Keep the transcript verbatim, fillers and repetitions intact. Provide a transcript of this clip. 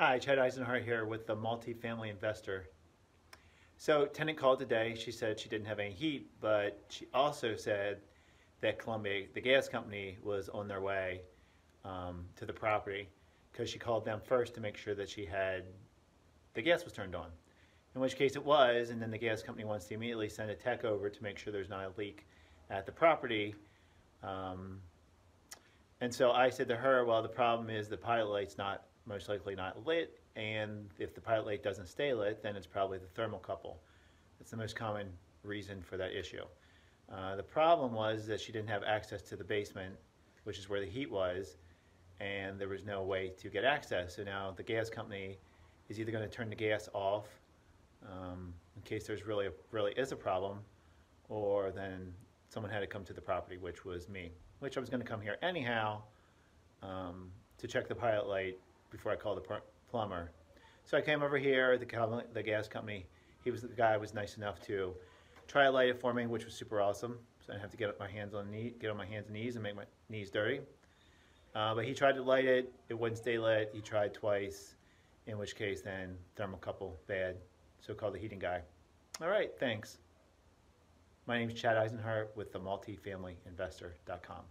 Hi, Chad Eisenhart here with the Multifamily Investor. So tenant called today. She said she didn't have any heat, but she also said that Columbia, the gas company, was on their way um, to the property because she called them first to make sure that she had the gas was turned on, in which case it was, and then the gas company wants to immediately send a tech over to make sure there's not a leak at the property. Um, and so I said to her, well, the problem is the pilot light's not most likely not lit, and if the pilot light doesn't stay lit, then it's probably the thermocouple. That's the most common reason for that issue. Uh, the problem was that she didn't have access to the basement, which is where the heat was, and there was no way to get access. So now the gas company is either going to turn the gas off um, in case there's really a, really is a problem, or then someone had to come to the property, which was me, which I was going to come here anyhow um, to check the pilot light before I called the plumber. So I came over here, the, the gas company, he was the guy was nice enough to try to light it for me, which was super awesome. So I didn't have to get up my hands on knee, get on my hands and knees and make my knees dirty. Uh, but he tried to light it, it wouldn't stay lit. He tried twice, in which case then thermocouple bad. So called the heating guy. All right, thanks. My name is Chad Eisenhart with the Multifamily Investor dot com.